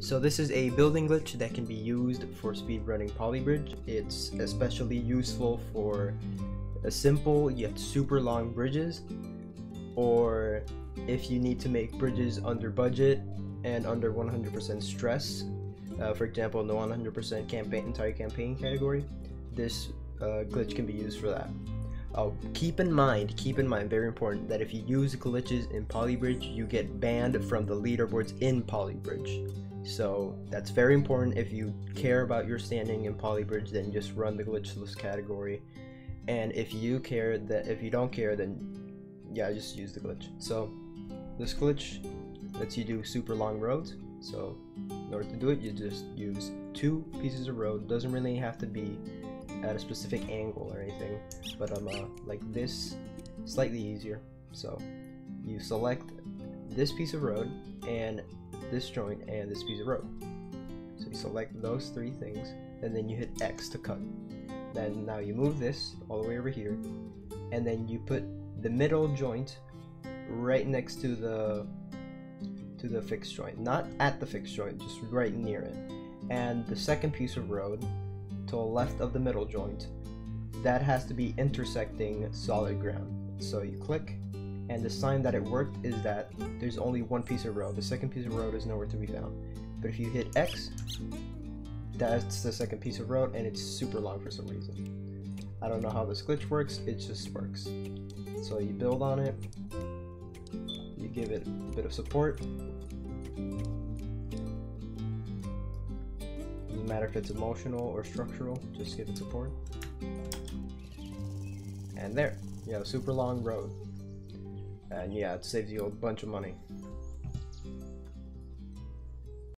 So this is a building glitch that can be used for speedrunning Poly Bridge. It's especially useful for simple yet super long bridges, or if you need to make bridges under budget and under 100% stress. For example, in the 100% entire campaign category, this glitch can be used for that. Keep in mind, very important, that if you use glitches in Poly Bridge, you get banned from the leaderboards in Poly Bridge. So that's very important. If you care about your standing in Poly Bridge, then just run the glitchless category. And if you don't care, then yeah, just use the glitch. So this glitch lets you do super long roads. So in order to do it, you just use two pieces of road. Doesn't really have to be at a specific angle or anything, but like this, slightly easier. So you select this piece of road and this joint and this piece of road. So you select those three things, and then you hit X to cut. Then now you move this all the way over here, and then you put the middle joint right next to the fixed joint, not at the fixed joint, just right near it. And the second piece of road to the left of the middle joint, that has to be intersecting solid ground. So you click, and the sign that it worked is that there's only one piece of road. The second piece of road is nowhere to be found. But if you hit X, that's the second piece of road, and it's super long for some reason. I don't know how this glitch works, it just works. So you build on it, you give it a bit of support. Doesn't matter if it's emotional or structural, just give it support. And there, you have a super long road. And yeah, it saves you a bunch of money.